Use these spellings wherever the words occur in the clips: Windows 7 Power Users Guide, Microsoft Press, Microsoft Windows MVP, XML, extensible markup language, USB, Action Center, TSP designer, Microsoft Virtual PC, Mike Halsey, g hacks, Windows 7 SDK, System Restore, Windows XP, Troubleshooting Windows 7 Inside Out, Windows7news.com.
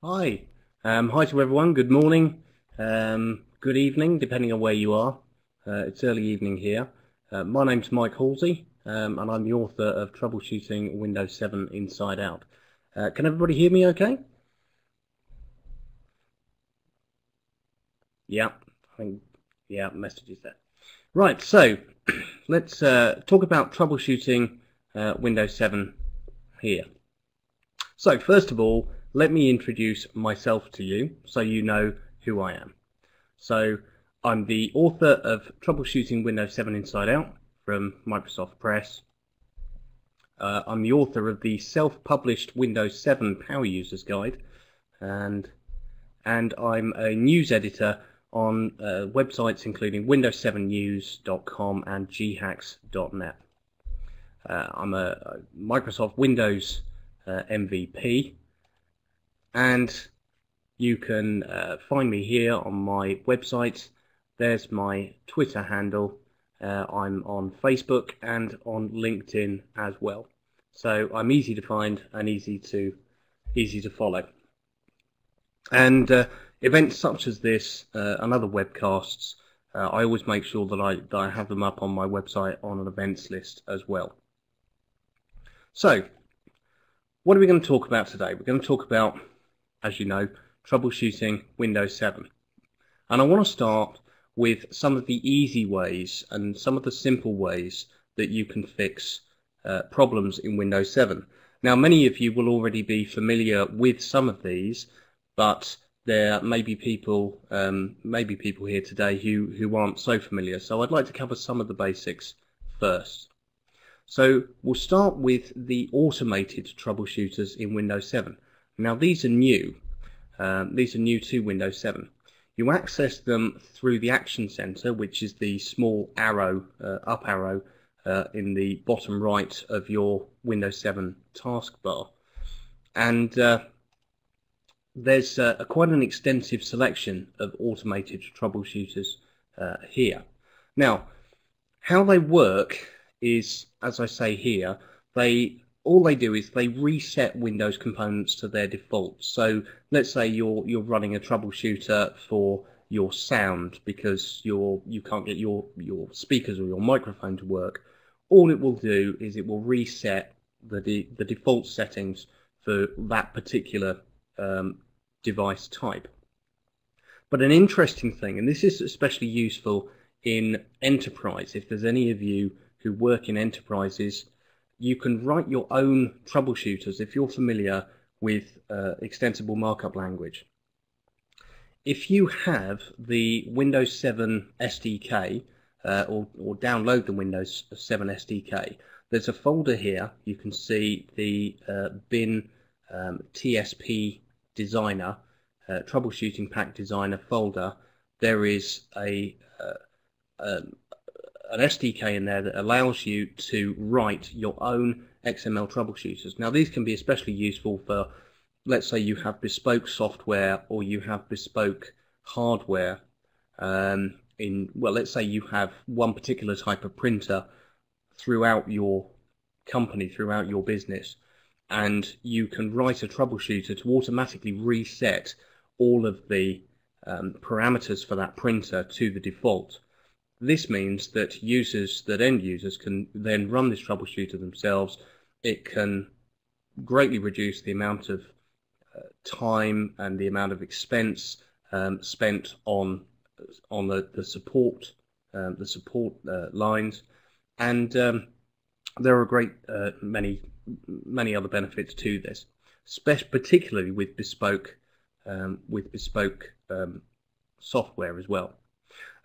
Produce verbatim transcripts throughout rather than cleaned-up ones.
Hi, um, hi to everyone, good morning, um, good evening, depending on where you are. Uh, it's early evening here. Uh, my name's Mike Halsey, um, and I'm the author of Troubleshooting Windows seven Inside Out. Uh, can everybody hear me okay? Yeah, I think, yeah, message is there. Right, so let's uh, talk about troubleshooting uh, Windows seven here. So first of all, let me introduce myself to you so you know who I am. So I'm the author of Troubleshooting Windows seven Inside Out from Microsoft Press. Uh, I'm the author of the self-published Windows seven Power Users Guide, and, and I'm a news editor on uh, websites including Windows seven news dot com and g hacks dot net. Uh, I'm a Microsoft Windows uh, M V P. And you can uh, find me here on my website. There's my Twitter handle. Uh, I'm on Facebook and on LinkedIn as well. So I'm easy to find and easy to easy to follow. And uh, events such as this uh, and other webcasts, uh, I always make sure that I that I have them up on my website on an events list as well. So, what are we going to talk about today? We're going to talk about, as you know, troubleshooting Windows seven. And I want to start with some of the easy ways and some of the simple ways that you can fix uh, problems in Windows seven. Now, many of you will already be familiar with some of these, but there may be people, um, maybe people here today who, who aren't so familiar. So I'd like to cover some of the basics first. So we'll start with the automated troubleshooters in Windows seven. Now these are new. Um, these are new to Windows seven. You access them through the Action Center, which is the small arrow, uh, up arrow, uh, in the bottom right of your Windows seven taskbar. And uh, there's uh, quite an extensive selection of automated troubleshooters uh, here. Now, how they work is, as I say here, they all they do is they reset Windows components to their default. So let's say you're you're running a troubleshooter for your sound because you're you can't get your your speakers or your microphone to work. All it will do is it will reset the de the default settings for that particular um, device type. But an interesting thing, and this is especially useful in enterprise, if there's any of you who work in enterprises, you can write your own troubleshooters if you're familiar with uh, extensible markup language. If you have the Windows seven S D K uh, or, or download the Windows seven S D K, there's a folder here. You can see the uh, bin um, T S P designer, uh, troubleshooting pack designer folder. There is a uh, um, an S D K in there that allows you to write your own X M L troubleshooters. Now these can be especially useful for, let's say you have bespoke software or you have bespoke hardware. Um, in well, let's say you have one particular type of printer throughout your company, throughout your business, and you can write a troubleshooter to automatically reset all of the um, parameters for that printer to the default. This means that users, that end users, can then run this troubleshooter themselves. It can greatly reduce the amount of uh, time and the amount of expense um, spent on on the the support um, the support uh, lines, and um, there are great uh, many many other benefits to this, especially particularly with bespoke um, with bespoke um, software as well.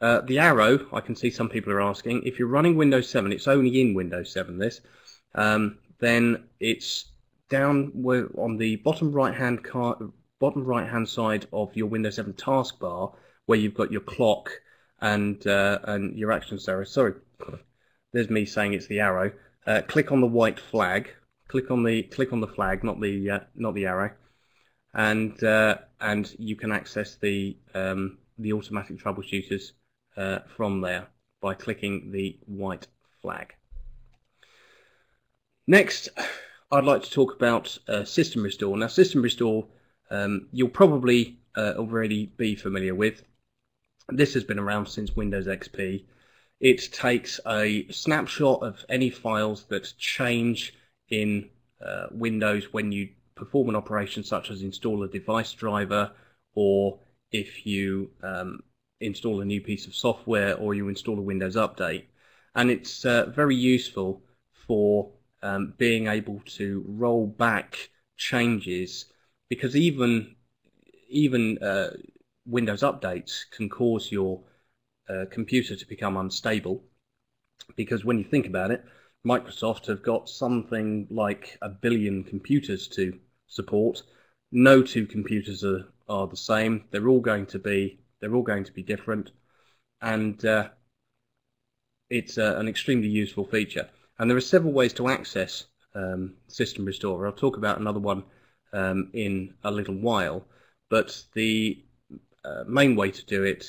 Uh, the arrow, I can see some people are asking, if you're running Windows seven, it's only in Windows seven this, um, then it's down on the bottom right hand car, bottom right hand side of your Windows seven taskbar where you've got your clock and, uh, and your action center. Sorry, there's me saying it's the arrow. Uh, click on the white flag, click on the, click on the flag, not the, uh, not the arrow, and, uh, and you can access the, um, the automatic troubleshooters uh, from there by clicking the white flag. Next, I'd like to talk about uh, System Restore. Now, System Restore um, you'll probably uh, already be familiar with. This has been around since Windows X P. It takes a snapshot of any files that change in uh, Windows when you perform an operation such as install a device driver, or if you um, install a new piece of software, or you install a Windows update. And it's uh, very useful for um, being able to roll back changes, because even even uh, Windows updates can cause your uh, computer to become unstable, because when you think about it, Microsoft have got something like a billion computers to support. No two computers are, are the same. They're all going to be they're all going to be different, and uh, it's uh, an extremely useful feature. And there are several ways to access um, System Restore. I'll talk about another one um, in a little while, but the uh, main way to do it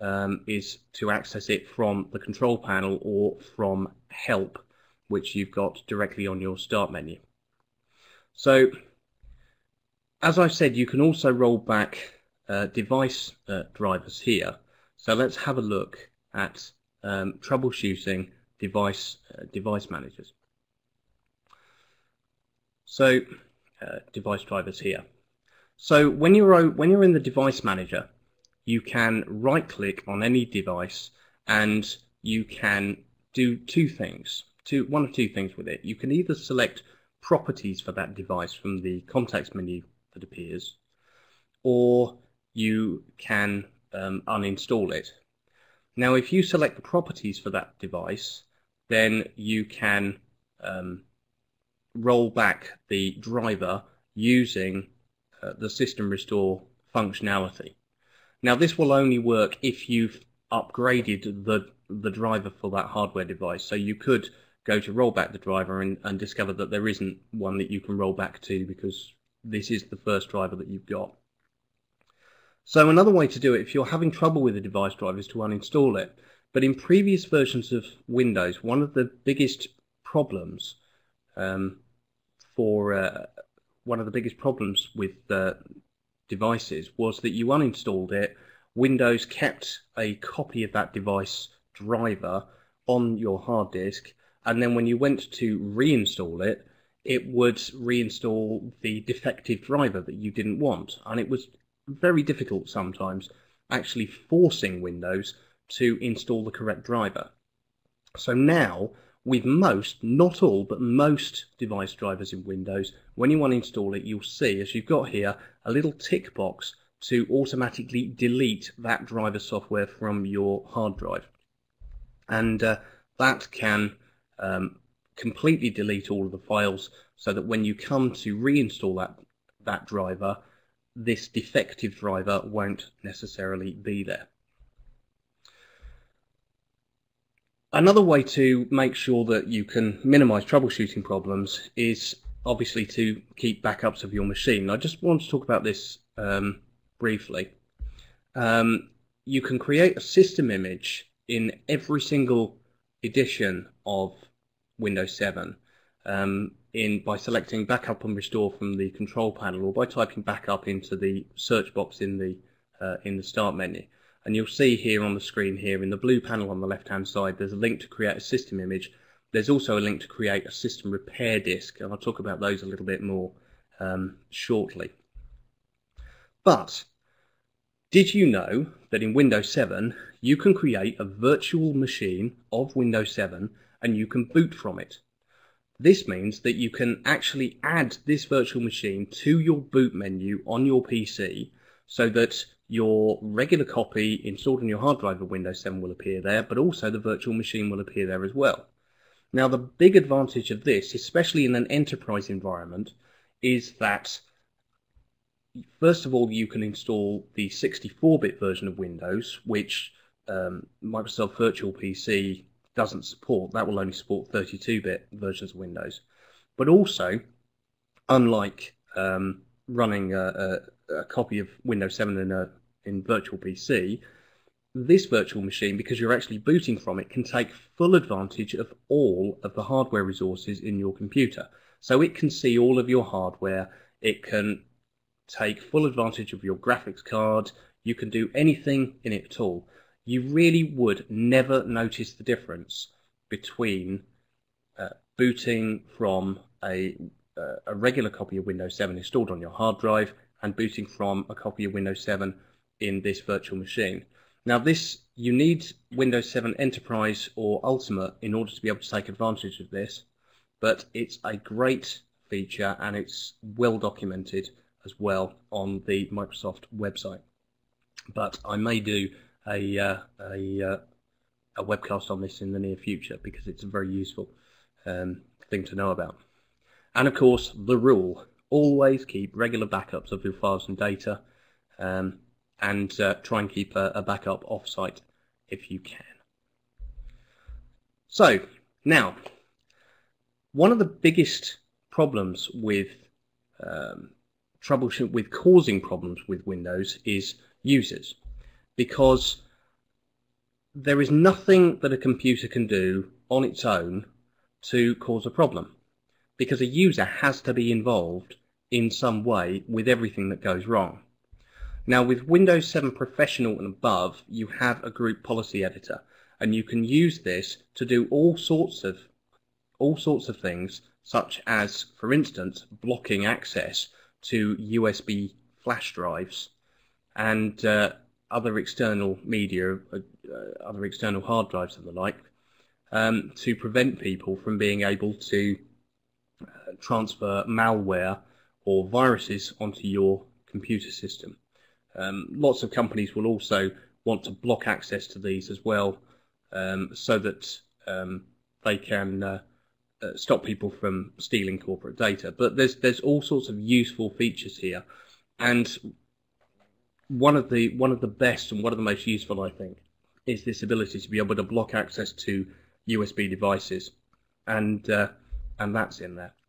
um, is to access it from the control panel or from Help, which you've got directly on your Start menu. So, as I've said, you can also roll back uh, device uh, drivers here. So let's have a look at um, troubleshooting device uh, device managers. So uh, device drivers here. So when you're when you're in the device manager, you can right click on any device and you can do two things, two one of two things with it. You can either select properties for that device from the context menu that appears, or you can um, uninstall it. Now, if you select the properties for that device, then you can um, roll back the driver using uh, the System Restore functionality. Now, this will only work if you've upgraded the, the driver for that hardware device. So you could go to roll back the driver and, and discover that there isn't one that you can roll back to, because this is the first driver that you've got. So another way to do it, if you're having trouble with a device driver, is to uninstall it. But in previous versions of Windows, one of the biggest problems um, for uh, one of the biggest problems with uh, devices was that you uninstalled it, Windows kept a copy of that device driver on your hard disk, and then when you went to reinstall it, it would reinstall the defective driver that you didn't want, and it was very difficult sometimes actually forcing Windows to install the correct driver. So now, with most, not all, but most device drivers in Windows, when you uninstall it, you'll see, as you've got here, a little tick box to automatically delete that driver software from your hard drive. And uh, that can um, completely delete all of the files, so that when you come to reinstall that, that driver, this defective driver won't necessarily be there. Another way to make sure that you can minimize troubleshooting problems is obviously to keep backups of your machine. I just want to talk about this um, briefly. Um, you can create a system image in every single edition of Windows seven um, in by selecting Backup and Restore from the control panel, or by typing Backup into the search box in the uh, in the Start menu. And you'll see here on the screen here in the blue panel on the left hand side, there's a link to create a system image. There's also a link to create a system repair disk, and I'll talk about those a little bit more um, shortly. But did you know that in Windows seven you can create a virtual machine of Windows seven and you can boot from it? This means that you can actually add this virtual machine to your boot menu on your P C, so that your regular copy installed on your hard drive of Windows seven will appear there, but also the virtual machine will appear there as well. Now, the big advantage of this, especially in an enterprise environment, is that first of all, you can install the sixty-four bit version of Windows, which um, Microsoft Virtual P C doesn't support. That will only support thirty-two bit versions of Windows. But also, unlike um, running a, a, a copy of Windows seven in, a, in Virtual P C, this virtual machine, because you're actually booting from it, can take full advantage of all of the hardware resources in your computer. So it can see all of your hardware, it can take full advantage of your graphics card. You can do anything in it at all. You really would never notice the difference between uh, booting from a, uh, a regular copy of Windows seven installed on your hard drive and booting from a copy of Windows seven in this virtual machine. Now this, you need Windows seven Enterprise or Ultimate in order to be able to take advantage of this, but it's a great feature and it's well documented as well on the Microsoft website. But I may do a, uh, a, uh, a webcast on this in the near future because it's a very useful um, thing to know about. And of course, the rule, always keep regular backups of your files and data, um, and uh, try and keep a, a backup off-site if you can. So now, one of the biggest problems with um, troubleshooting, with causing problems with Windows, is users, because there is nothing that a computer can do on its own to cause a problem, because a user has to be involved in some way with everything that goes wrong. Now with Windows seven Professional and above, you have a group policy editor, and you can use this to do all sorts of all sorts of things, such as, for instance, blocking access to U S B flash drives and uh, other external media, uh, other external hard drives and the like, um, to prevent people from being able to uh, transfer malware or viruses onto your computer system. Um, lots of companies will also want to block access to these as well, um, so that um, they can uh, uh, stop people from stealing corporate data. But there's there's all sorts of useful features here, and One of the one of the best and one of the most useful, I think, is this ability to be able to block access to U S B devices, and uh, and that's in there.